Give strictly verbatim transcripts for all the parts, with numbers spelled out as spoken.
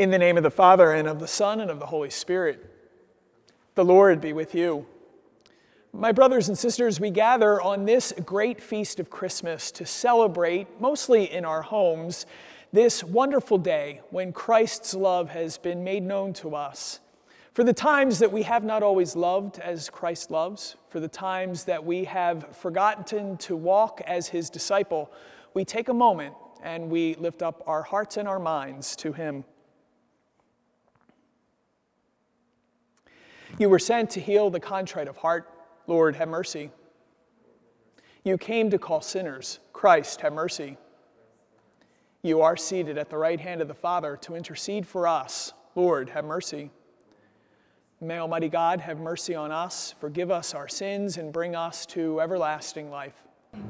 In the name of the Father, and of the Son, and of the Holy Spirit. The Lord be with you. My brothers and sisters, we gather on this great feast of Christmas to celebrate, mostly in our homes, this wonderful day when Christ's love has been made known to us. For the times that we have not always loved as Christ loves, for the times that we have forgotten to walk as his disciple, we take a moment and we lift up our hearts and our minds to him. You were sent to heal the contrite of heart. Lord, have mercy. You came to call sinners. Christ, have mercy. You are seated at the right hand of the Father to intercede for us. Lord, have mercy. May Almighty God have mercy on us, forgive us our sins, and bring us to everlasting life. Amen.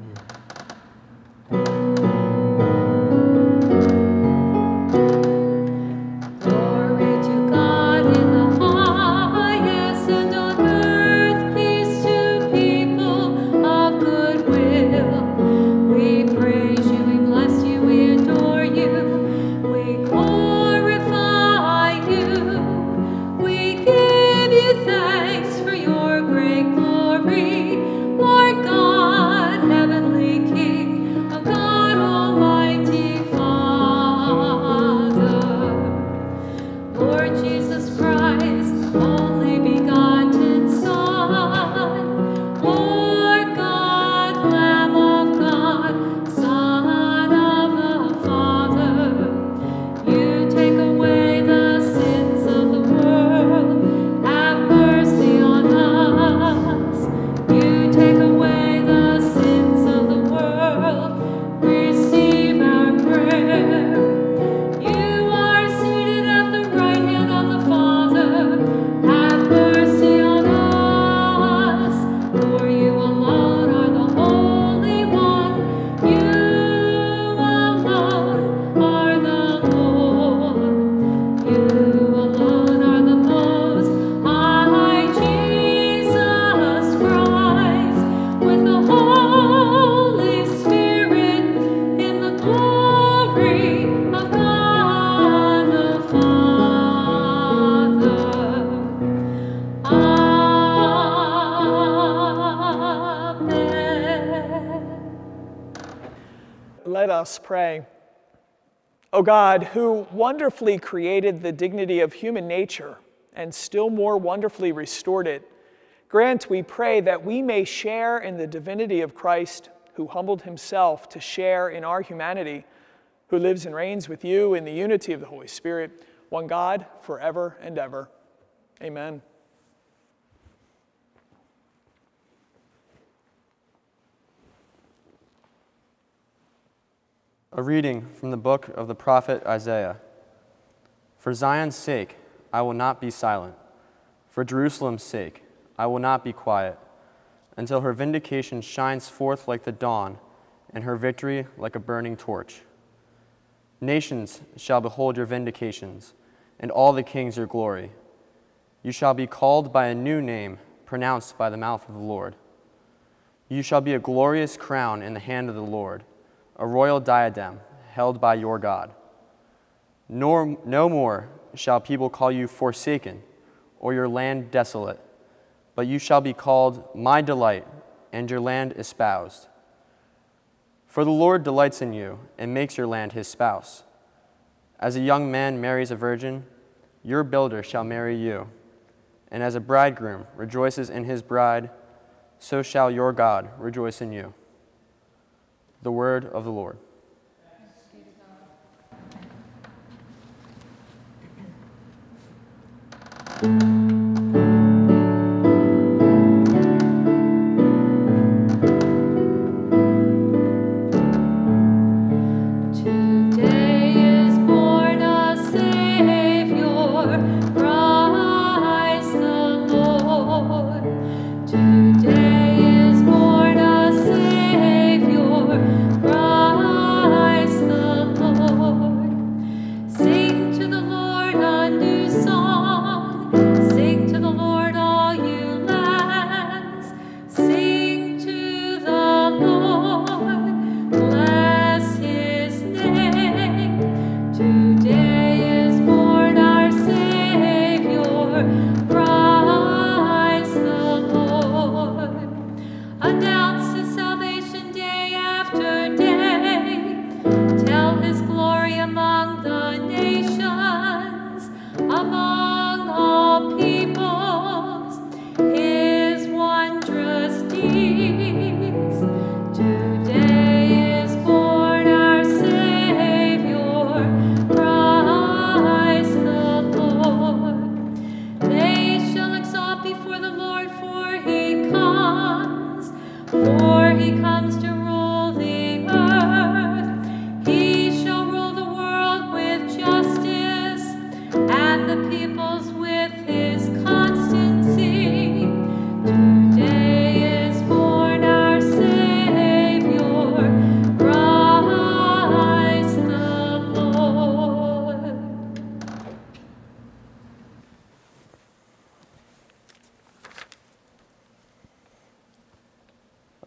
Pray. O God, who wonderfully created the dignity of human nature and still more wonderfully restored it, grant, we pray, that we may share in the divinity of Christ, who humbled himself to share in our humanity, who lives and reigns with you in the unity of the Holy Spirit, one God, forever and ever. Amen. A reading from the book of the prophet Isaiah. For Zion's sake, I will not be silent. For Jerusalem's sake, I will not be quiet, until her vindication shines forth like the dawn, and her victory like a burning torch. Nations shall behold your vindications, and all the kings your glory. You shall be called by a new name pronounced by the mouth of the Lord. You shall be a glorious crown in the hand of the Lord, a royal diadem held by your God. Nor, no more shall people call you forsaken or your land desolate, but you shall be called my delight and your land espoused. For the Lord delights in you and makes your land his spouse. As a young man marries a virgin, your builder shall marry you. And as a bridegroom rejoices in his bride, so shall your God rejoice in you. The word of the Lord. Sing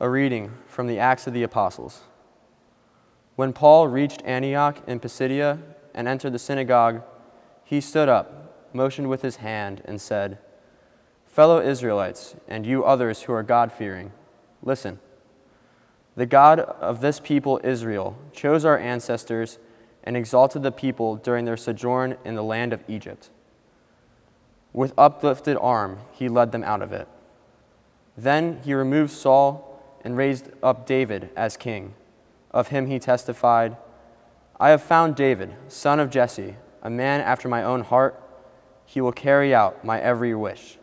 A reading from the Acts of the Apostles. When Paul reached Antioch in Pisidia and entered the synagogue, he stood up, motioned with his hand, and said, "Fellow Israelites, and you others who are God-fearing, listen. The God of this people Israel chose our ancestors and exalted the people during their sojourn in the land of Egypt. With uplifted arm, he led them out of it. Then he removed Saul and raised up David as king. Of him he testified, 'I have found David, son of Jesse, a man after my own heart. He will carry out my every wish.'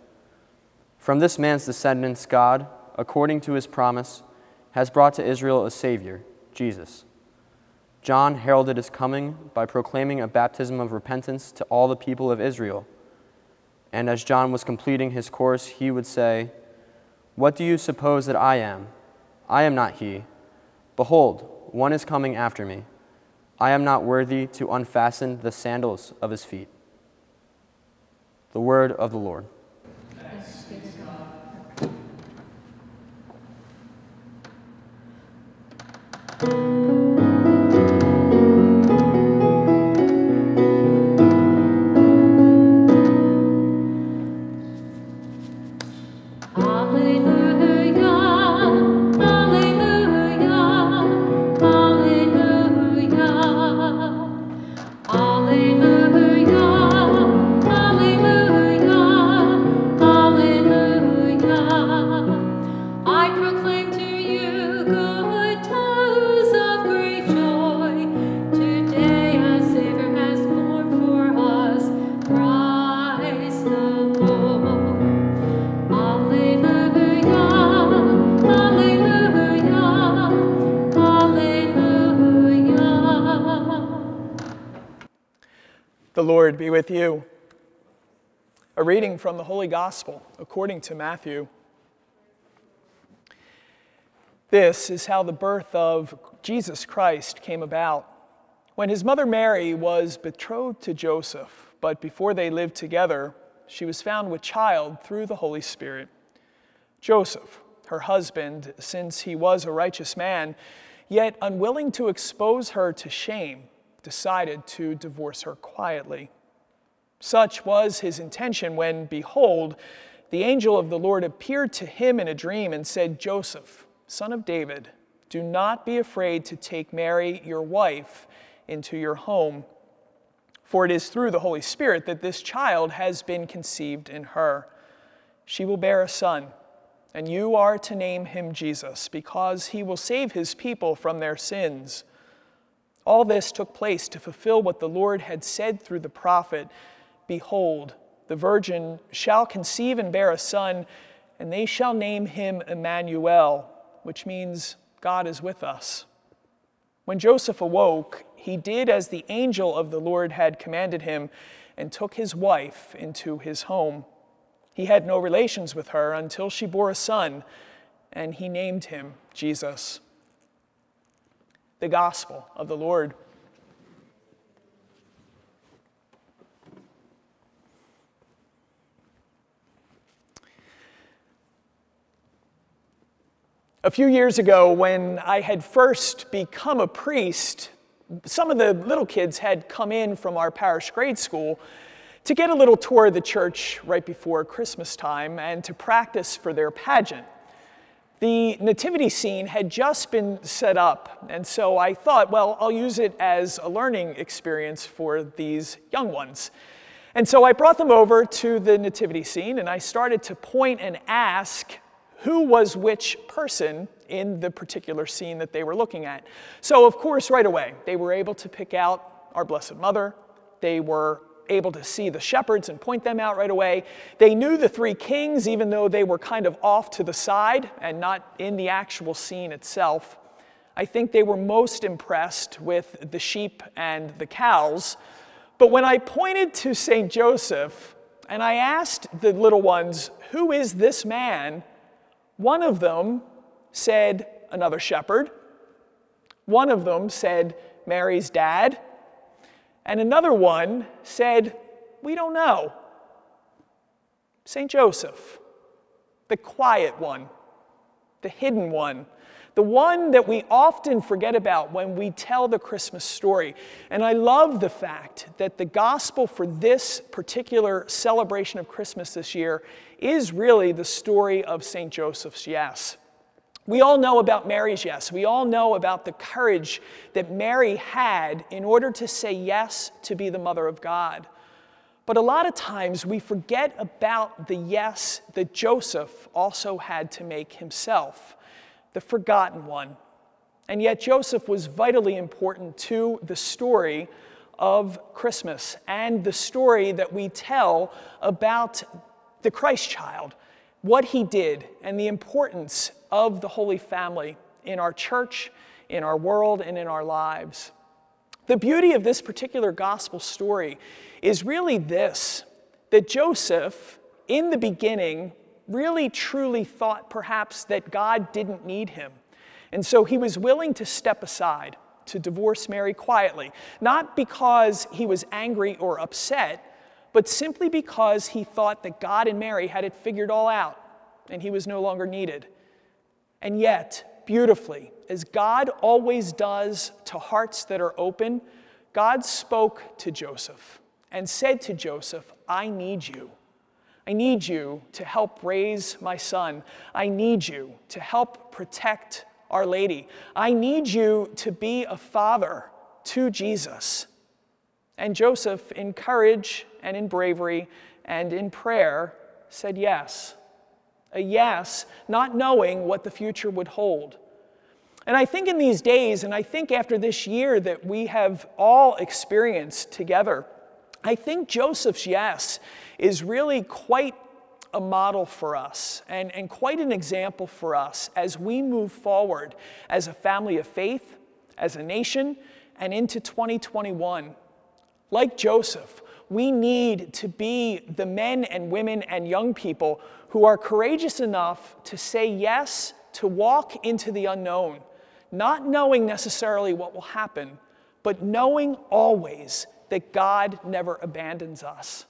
From this man's descendants, God, according to his promise, has brought to Israel a Savior, Jesus. John heralded his coming by proclaiming a baptism of repentance to all the people of Israel. And as John was completing his course, he would say, 'What do you suppose that I am? I am not he. Behold, one is coming after me. I am not worthy to unfasten the sandals of his feet.'" The word of the Lord. Thanks be to God. The Lord be with you. A reading from the Holy Gospel according to Matthew. This is how the birth of Jesus Christ came about. When his mother Mary was betrothed to Joseph, but before they lived together, she was found with child through the Holy Spirit. Joseph, her husband, since he was a righteous man, yet unwilling to expose her to shame, decided to divorce her quietly. Such was his intention when, behold, the angel of the Lord appeared to him in a dream and said, "Joseph, son of David, do not be afraid to take Mary, your wife, into your home, for it is through the Holy Spirit that this child has been conceived in her. She will bear a son, and you are to name him Jesus, because he will save his people from their sins." All this took place to fulfill what the Lord had said through the prophet, "Behold, the virgin shall conceive and bear a son, and they shall name him Emmanuel," which means God is with us. When Joseph awoke, he did as the angel of the Lord had commanded him and took his wife into his home. He had no relations with her until she bore a son, and he named him Jesus. The Gospel of the Lord. A few years ago, when I had first become a priest, some of the little kids had come in from our parish grade school to get a little tour of the church right before Christmas time and to practice for their pageant. The nativity scene had just been set up, and so I thought, well, I'll use it as a learning experience for these young ones. And so I brought them over to the nativity scene, and I started to point and ask who was which person in the particular scene that they were looking at. So, of course, right away, they were able to pick out our Blessed Mother. They were able to see the shepherds and point them out right away. They knew the three kings, even though they were kind of off to the side and not in the actual scene itself. I think they were most impressed with the sheep and the cows. But when I pointed to Saint Joseph and I asked the little ones, who is this man? One of them said, another shepherd. One of them said, Mary's dad. And another one said, we don't know. Saint Joseph, the quiet one, the hidden one, the one that we often forget about when we tell the Christmas story. And I love the fact that the gospel for this particular celebration of Christmas this year is really the story of Saint Joseph's yes. We all know about Mary's yes. We all know about the courage that Mary had in order to say yes to be the mother of God. But a lot of times we forget about the yes that Joseph also had to make himself, the forgotten one. And yet Joseph was vitally important to the story of Christmas and the story that we tell about the Christ child, what he did, and the importance of the Holy Family in our church, in our world, and in our lives. The beauty of this particular gospel story is really this, that Joseph, in the beginning, really truly thought perhaps that God didn't need him. And so he was willing to step aside, to divorce Mary quietly, not because he was angry or upset, but simply because he thought that God and Mary had it figured all out and he was no longer needed. And yet, beautifully, as God always does to hearts that are open, God spoke to Joseph and said to Joseph, I need you. I need you to help raise my son. I need you to help protect Our Lady. I need you to be a father to Jesus. And Joseph, in courage and in bravery and in prayer, said yes. A yes, not knowing what the future would hold. And I think in these days, and I think after this year that we have all experienced together, I think Joseph's yes is really quite a model for us and, and quite an example for us as we move forward as a family of faith, as a nation, and into twenty twenty-one. Like Joseph, we need to be the men and women and young people who are courageous enough to say yes, to walk into the unknown, not knowing necessarily what will happen, but knowing always that God never abandons us.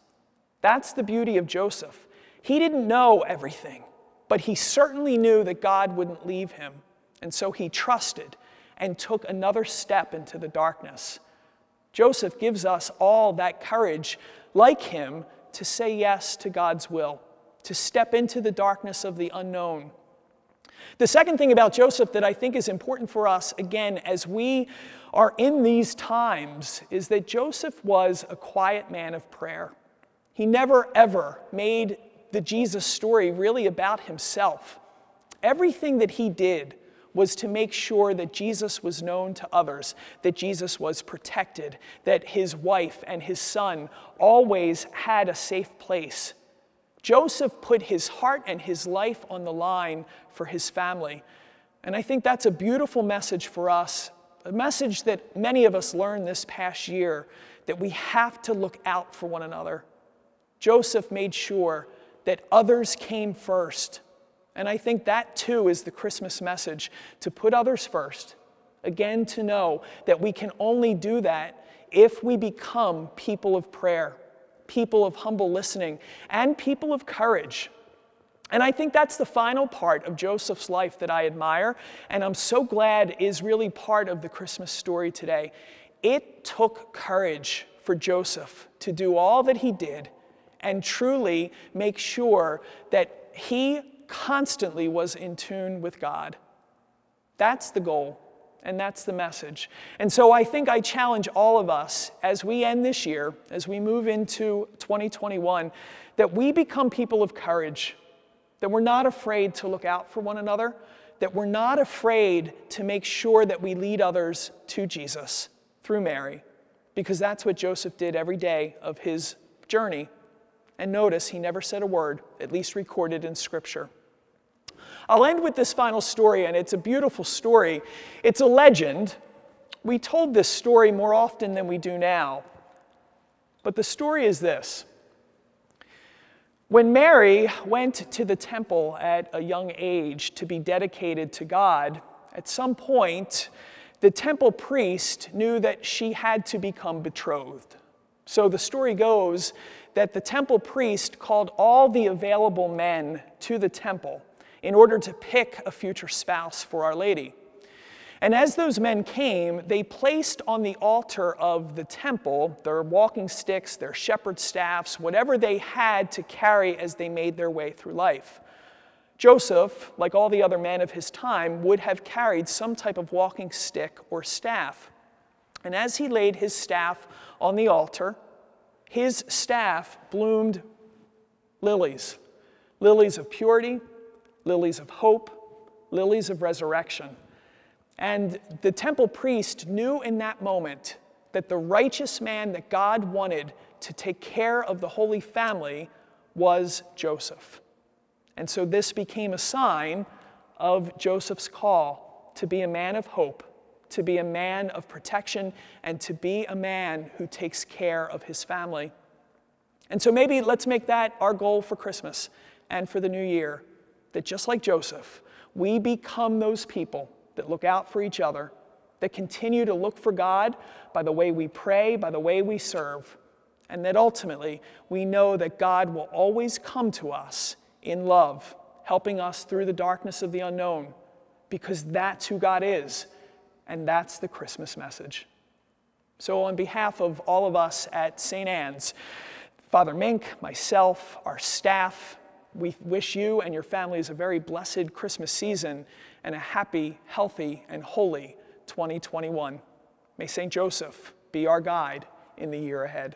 That's the beauty of Joseph. He didn't know everything, but he certainly knew that God wouldn't leave him. And so he trusted and took another step into the darkness. Joseph gives us all that courage, like him, to say yes to God's will, to step into the darkness of the unknown. The second thing about Joseph that I think is important for us, again, as we are in these times, is that Joseph was a quiet man of prayer. He never, ever made the Jesus story really about himself. Everything that he did was to make sure that Jesus was known to others, that Jesus was protected, that his wife and his son always had a safe place. Joseph put his heart and his life on the line for his family. And I think that's a beautiful message for us, a message that many of us learned this past year, that we have to look out for one another. Joseph made sure that others came first. And I think that too is the Christmas message, to put others first. Again, to know that we can only do that if we become people of prayer, people of humble listening, and people of courage. And I think that's the final part of Joseph's life that I admire, and I'm so glad is really part of the Christmas story today. It took courage for Joseph to do all that he did and truly make sure that he constantly was in tune with God. That's the goal, and that's the message. And so I think I challenge all of us as we end this year, as we move into twenty twenty-one, that we become people of courage, that we're not afraid to look out for one another, that we're not afraid to make sure that we lead others to Jesus through Mary, because that's what Joseph did every day of his journey. And notice, he never said a word, at least recorded in Scripture. I'll end with this final story, and it's a beautiful story. It's a legend. We told this story more often than we do now. But the story is this. When Mary went to the temple at a young age to be dedicated to God, at some point, the temple priest knew that she had to become betrothed. So the story goes that the temple priest called all the available men to the temple in order to pick a future spouse for Our Lady. And as those men came, they placed on the altar of the temple their walking sticks, their shepherd's staffs, whatever they had to carry as they made their way through life. Joseph, like all the other men of his time, would have carried some type of walking stick or staff. And as he laid his staff on the altar, his staff bloomed lilies, lilies of purity, lilies of hope, lilies of resurrection. And the temple priest knew in that moment that the righteous man that God wanted to take care of the Holy Family was Joseph. And so this became a sign of Joseph's call to be a man of hope, to be a man of protection, and to be a man who takes care of his family. And so maybe let's make that our goal for Christmas and for the new year, that just like Joseph, we become those people that look out for each other, that continue to look for God by the way we pray, by the way we serve, and that ultimately we know that God will always come to us in love, helping us through the darkness of the unknown, because that's who God is, and that's the Christmas message. So on behalf of all of us at Saint Ann's, Father Mink, myself, our staff, we wish you and your families a very blessed Christmas season and a happy, healthy, and holy twenty twenty-one. May Saint Joseph be our guide in the year ahead.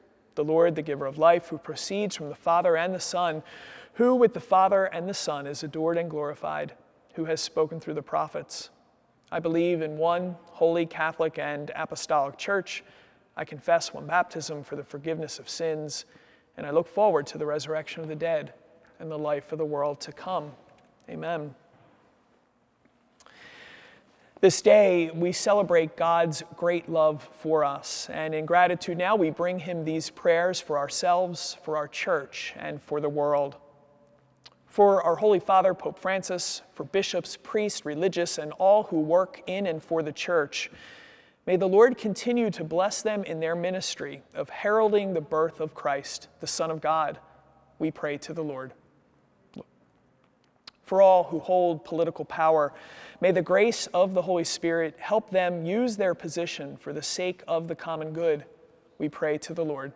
the Lord, the giver of life, who proceeds from the Father and the Son, who with the Father and the Son is adored and glorified, who has spoken through the prophets. I believe in one holy, Catholic, and apostolic church. I confess one baptism for the forgiveness of sins, and I look forward to the resurrection of the dead and the life of the world to come. Amen. This day, we celebrate God's great love for us, and in gratitude now, we bring him these prayers for ourselves, for our church, and for the world. For our Holy Father, Pope Francis, for bishops, priests, religious, and all who work in and for the church, may the Lord continue to bless them in their ministry of heralding the birth of Christ, the Son of God. We pray to the Lord. For all who hold political power, may the grace of the Holy Spirit help them use their position for the sake of the common good. We pray to the Lord.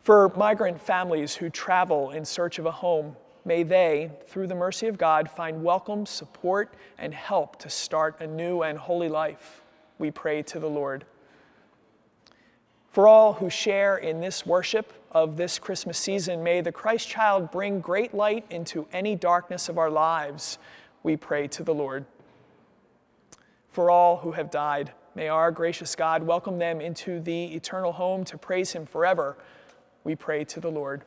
For migrant families who travel in search of a home, may they, through the mercy of God, find welcome, support, and help to start a new and holy life. We pray to the Lord. For all who share in this worship of this Christmas season, may the Christ child bring great light into any darkness of our lives. We pray to the Lord. for all who have died. May our gracious God welcome them into the eternal home to praise him forever. We pray to the Lord.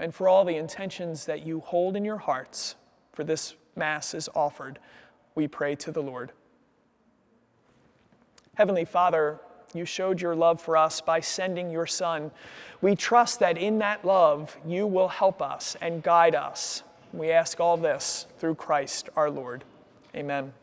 And for all the intentions that you hold in your hearts, for this Mass is offered, we pray to the Lord. Heavenly Father, you showed your love for us by sending your Son. We trust that in that love you will help us and guide us. We ask all this through Christ our Lord. Amen.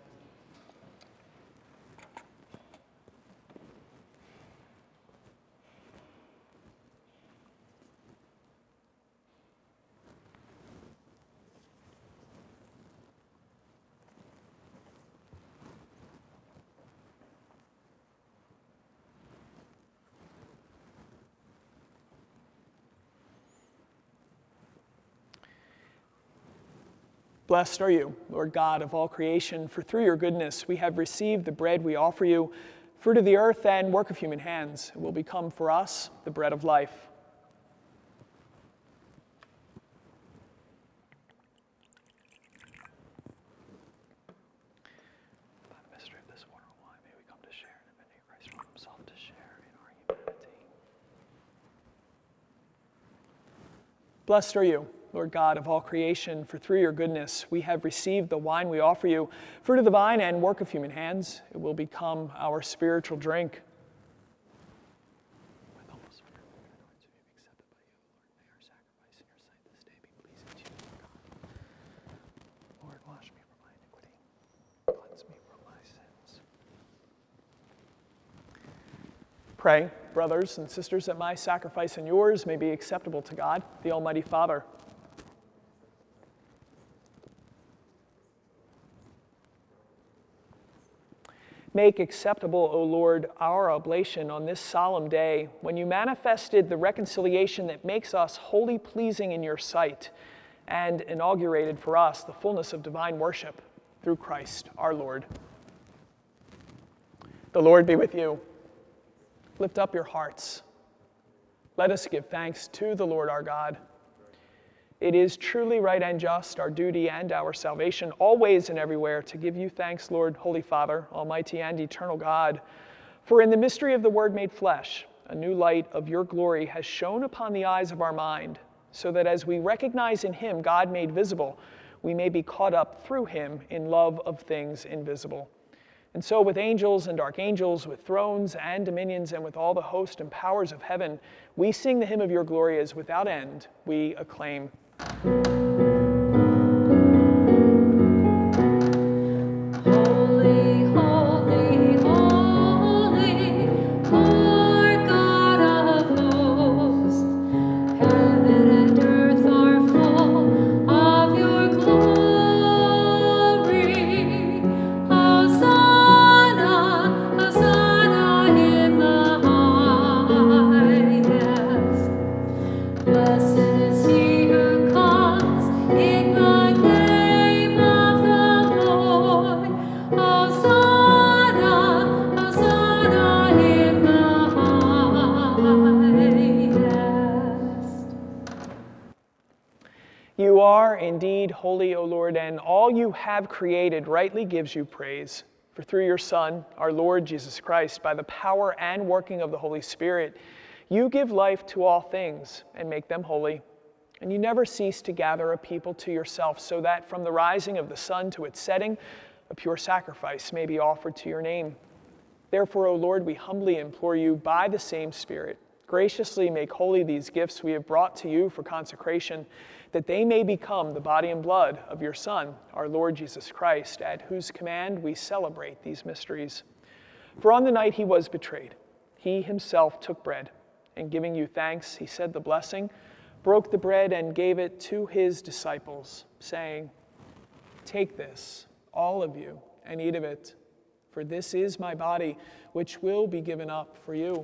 Blessed are you, Lord God of all creation, for through your goodness we have received the bread we offer you, fruit of the earth and work of human hands. It will become for us the bread of life. By the mystery of this water and wine, may we come to share in the divinity of Christ from himself to share in our humanity. Blessed are you, Lord God of all creation, for through your goodness we have received the wine we offer you, fruit of the vine and work of human hands. It will become our spiritual drink. With all the spirit and the hearts we have accepted by you, Lord, may our sacrifice in your sight this day be pleasing to you, Lord God. Lord, wash me from my iniquity, cleanse me from my sins. Pray, brothers and sisters, that my sacrifice and yours may be acceptable to God, the Almighty Father. Make acceptable, O Lord, our oblation on this solemn day, when you manifested the reconciliation that makes us wholly pleasing in your sight, and inaugurated for us the fullness of divine worship through Christ our Lord. The Lord be with you. Lift up your hearts. Let us give thanks to the Lord our God. It is truly right and just, our duty and our salvation, always and everywhere, to give you thanks, Lord, Holy Father, Almighty and Eternal God. For in the mystery of the Word made flesh, a new light of your glory has shone upon the eyes of our mind, so that as we recognize in him God made visible, we may be caught up through him in love of things invisible. And so with angels and archangels, with thrones and dominions, and with all the host and powers of heaven, we sing the hymn of your glory as without end we acclaim. Thank you. Indeed, holy, O Lord, and all you have created rightly gives you praise. For through your Son, our Lord Jesus Christ, by the power and working of the Holy Spirit, you give life to all things and make them holy. And you never cease to gather a people to yourself, so that from the rising of the sun to its setting, a pure sacrifice may be offered to your name. Therefore, O Lord, we humbly implore you, by the same Spirit, graciously make holy these gifts we have brought to you for consecration, that they may become the body and blood of your Son, our Lord Jesus Christ, at whose command we celebrate these mysteries. For on the night he was betrayed, he himself took bread, and giving you thanks, he said the blessing, broke the bread and gave it to his disciples, saying, "Take this, all of you, and eat of it, for this is my body, which will be given up for you."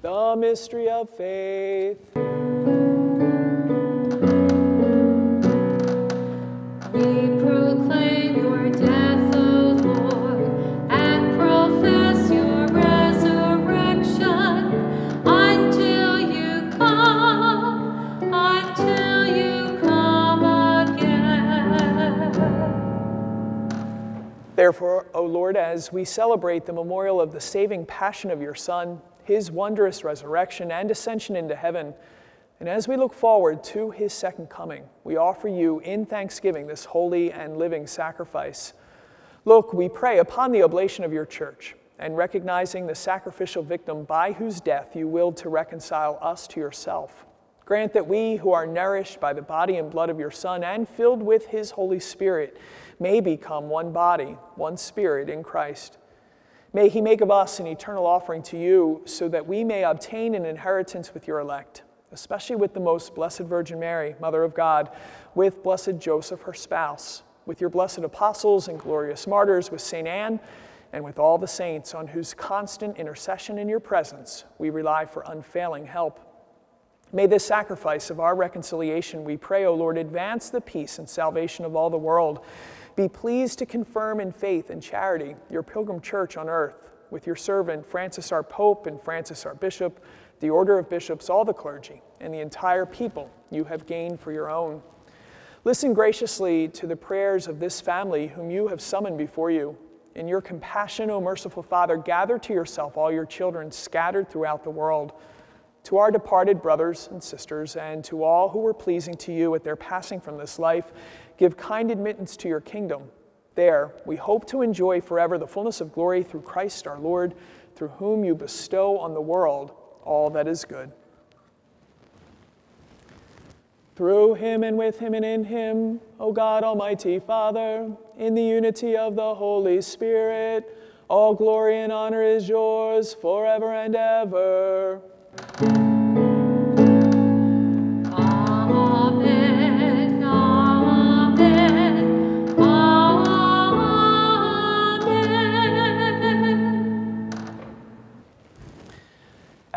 The mystery of faith. We proclaim your death, O Lord, and profess your resurrection until you come, until you come again. Therefore, O Lord, as we celebrate the memorial of the saving passion of your Son, his wondrous resurrection and ascension into heaven, and as we look forward to his second coming, we offer you in thanksgiving this holy and living sacrifice. Look, we pray upon the oblation of your church, and recognizing the sacrificial victim by whose death you willed to reconcile us to yourself, grant that we who are nourished by the body and blood of your Son and filled with his Holy Spirit may become one body, one spirit in Christ. May he make of us an eternal offering to you, so that we may obtain an inheritance with your elect, especially with the most blessed Virgin Mary, Mother of God, with blessed Joseph, her spouse, with your blessed apostles and glorious martyrs, with Saint Anne, and with all the saints on whose constant intercession in your presence we rely for unfailing help. May this sacrifice of our reconciliation, we pray, O Lord, advance the peace and salvation of all the world. Be pleased to confirm in faith and charity your pilgrim church on earth, with your servant Francis our Pope and Francis our Bishop, the order of bishops, all the clergy, and the entire people you have gained for your own. Listen graciously to the prayers of this family whom you have summoned before you. In your compassion, O merciful Father, gather to yourself all your children scattered throughout the world. To our departed brothers and sisters, and to all who were pleasing to you at their passing from this life, give kind admittance to your kingdom. There, we hope to enjoy forever the fullness of glory through Christ our Lord, through whom you bestow on the world all that is good. Through him and with him and in him, O God, Almighty Father, in the unity of the Holy Spirit, all glory and honor is yours forever and ever. Amen, amen, amen.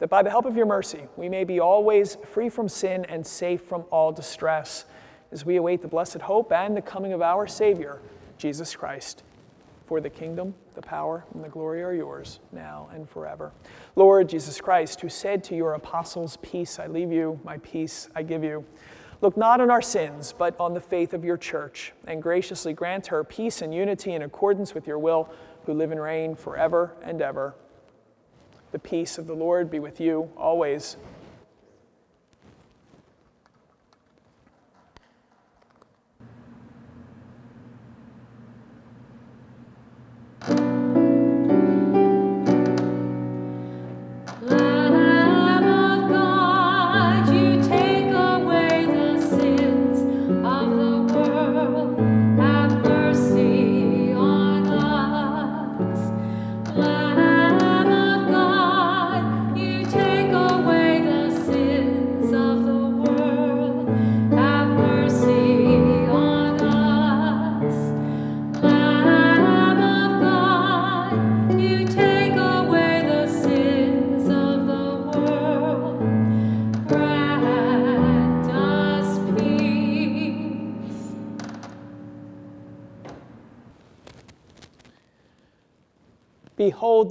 that by the help of your mercy we may be always free from sin and safe from all distress, as we await the blessed hope and the coming of our Savior, Jesus Christ. For the kingdom, the power, and the glory are yours, now and forever. Lord Jesus Christ, who said to your apostles, Peace I leave you, my peace I give you, look not on our sins, but on the faith of your church, and graciously grant her peace and unity in accordance with your will, who live and reign forever and ever. The peace of the Lord be with you always. Behold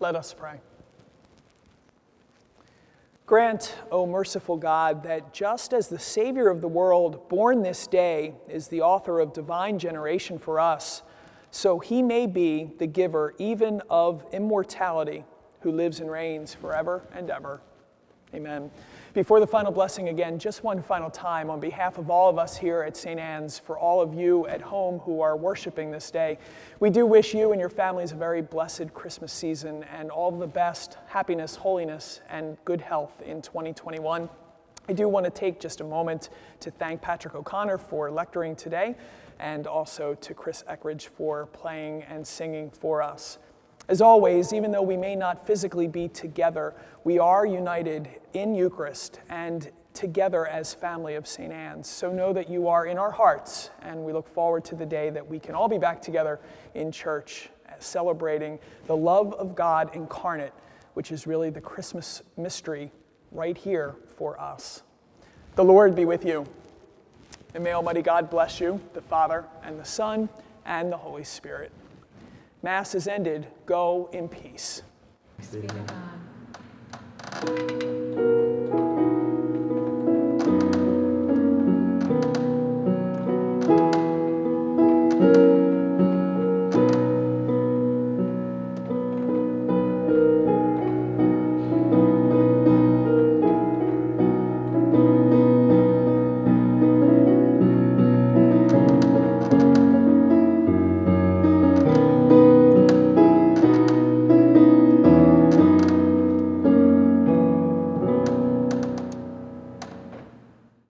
Let us pray. Grant, O merciful God, that just as the Savior of the world, born this day, is the author of divine generation for us, so he may be the giver even of immortality, who lives and reigns forever and ever. Amen. Before the final blessing again, just one final time, on behalf of all of us here at Saint Ann's, for all of you at home who are worshiping this day, we do wish you and your families a very blessed Christmas season and all the best happiness, holiness, and good health in twenty twenty-one. I do want to take just a moment to thank Patrick O'Connor for lecturing today, and also to Chris Eckridge for playing and singing for us. As always, even though we may not physically be together, we are united in Eucharist and together as family of Saint Ann's. So know that you are in our hearts, and we look forward to the day that we can all be back together in church, celebrating the love of God incarnate, which is really the Christmas mystery right here for us. The Lord be with you. And may Almighty God bless you, the Father, and the Son, and the Holy Spirit. Mass is ended. Go in peace.